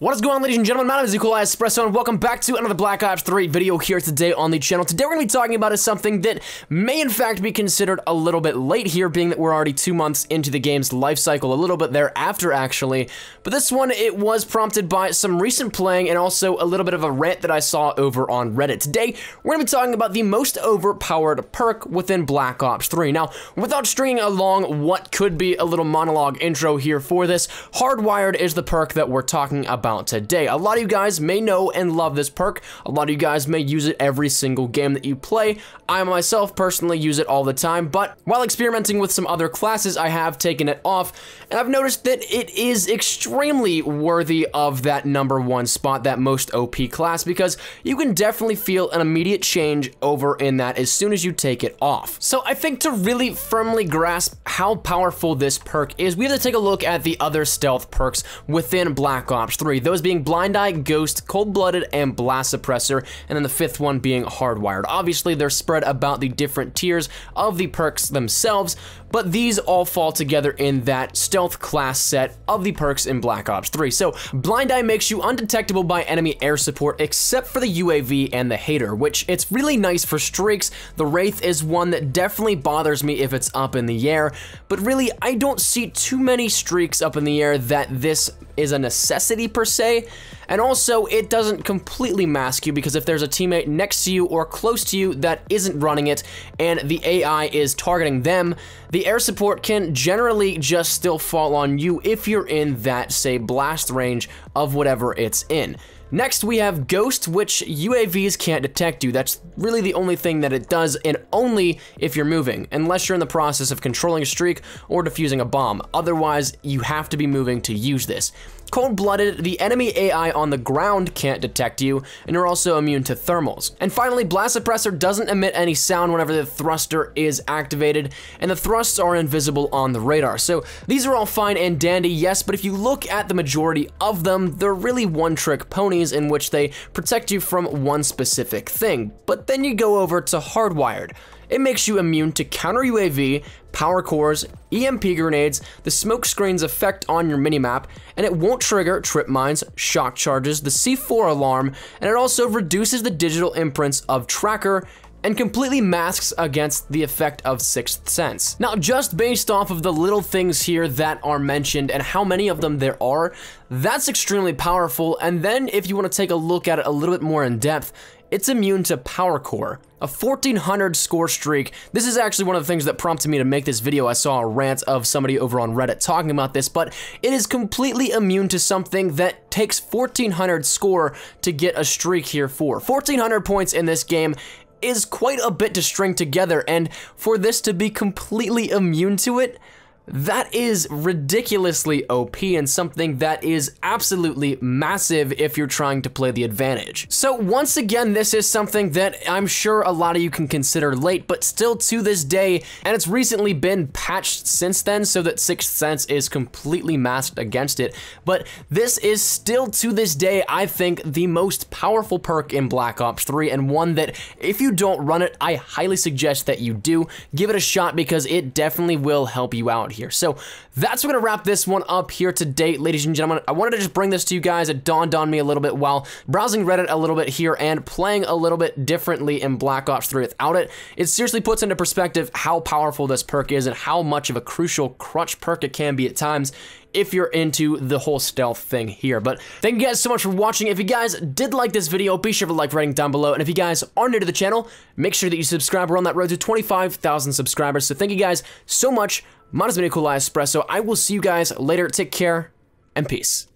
What is going on, ladies and gentlemen? My name is eColi Espresso, and welcome back to another Black Ops 3 video here today on the channel. Today we're going to be talking about is something that may in fact be considered a little bit late here, being that we're already 2 months into the game's life cycle, a little bit thereafter actually. But this one, it was prompted by some recent playing and also a little bit of a rant that I saw over on Reddit. Today, we're going to be talking about the most overpowered perk within Black Ops 3. Now, without stringing along what could be a little monologue intro here for this, Hardwired is the perk that we're talking about today. A lot of you guys may know and love this perk. A lot of you guys may use it every single game that you play. I myself personally use it all the time, but while experimenting with some other classes, I have taken it off, and I've noticed that it is extremely worthy of that #1 spot, that most OP class, because you can definitely feel an immediate change over in that as soon as you take it off. So I think to really firmly grasp how powerful this perk is, we have to take a look at the other stealth perks within Black Ops 3. Those being Blind Eye, Ghost, Cold-Blooded, and Blast Suppressor, and then the fifth one being Hardwired. Obviously, they're spread about the different tiers of the perks themselves, but these all fall together in that stealth class set of the perks in Black Ops 3. So, Blind Eye makes you undetectable by enemy air support, except for the UAV and the Hater, which it's really nice for streaks. The Wraith is one that definitely bothers me if it's up in the air, but really, I don't see too many streaks up in the air that this is a necessity per se, and also it doesn't completely mask you because if there's a teammate next to you or close to you that isn't running it and the AI is targeting them, the air support can generally just still fall on you if you're in that, say, blast range of whatever it's in. Next, we have Ghost, which UAVs can't detect you. That's really the only thing that it does, and only if you're moving, unless you're in the process of controlling a streak or defusing a bomb. Otherwise, you have to be moving to use this. Cold-Blooded, the enemy AI on the ground can't detect you, and you're also immune to thermals. And finally, Blast Suppressor doesn't emit any sound whenever the thruster is activated, and the thrusts are invisible on the radar. So these are all fine and dandy, yes, but if you look at the majority of them, they're really one-trick ponies in which they protect you from one specific thing. But then you go over to Hardwired. It makes you immune to counter UAV, power cores, EMP grenades, the smoke screen's effect on your minimap, and it won't trigger trip mines, shock charges, the C4 alarm, and it also reduces the digital imprints of tracker and completely masks against the effect of Sixth Sense. Now, just based off of the little things here that are mentioned and how many of them there are, that's extremely powerful. And then if you want to take a look at it a little bit more in depth, it's immune to power core. A 1400 score streak. This is actually one of the things that prompted me to make this video. I saw a rant of somebody over on Reddit talking about this, but it is completely immune to something that takes 1400 score to get a streak here for. 1400 points in this game is quite a bit to string together, and for this to be completely immune to it, that is ridiculously OP and something that is absolutely massive if you're trying to play the advantage. So once again, this is something that I'm sure a lot of you can consider late, but still to this day, and it's recently been patched since then so that Sixth Sense is completely masked against it, but this is still to this day, I think, the most powerful perk in Black Ops 3, and one that if you don't run it, I highly suggest that you do. Give it a shot because it definitely will help you out here. So that's going to wrap this one up here today, ladies and gentlemen. I wanted to just bring this to you guys. It dawned on me a little bit while browsing Reddit a little bit here and playing a little bit differently in Black Ops 3 without it. It seriously puts into perspective how powerful this perk is and how much of a crucial crutch perk it can be at times if you're into the whole stealth thing here. But thank you guys so much for watching. If you guys did like this video, be sure to like rating down below. And if you guys are new to the channel, make sure that you subscribe. We're on that road to 25,000 subscribers. So thank you guys so much. My name is eColi Espresso. I will see you guys later. Take care and peace.